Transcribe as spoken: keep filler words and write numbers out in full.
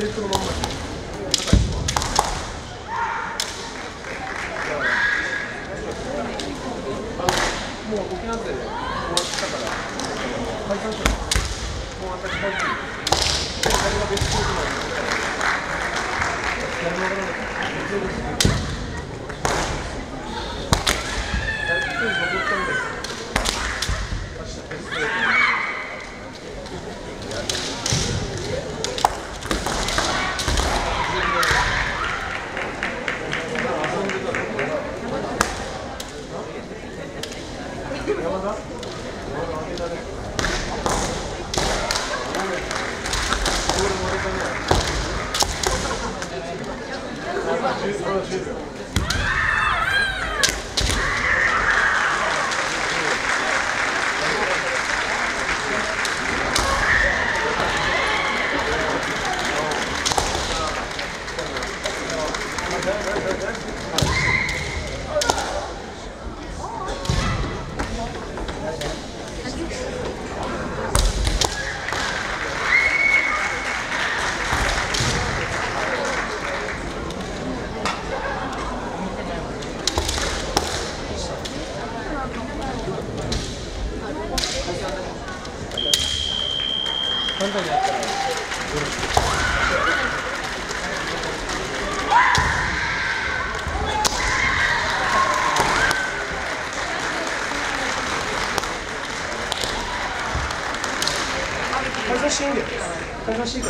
セットのまんまで。もう沖縄勢で終わったから、解散したもう私帰って、彼が別行動なんで、やりながら別行動して、大学生に登ったんです。明日テストで。Gracias.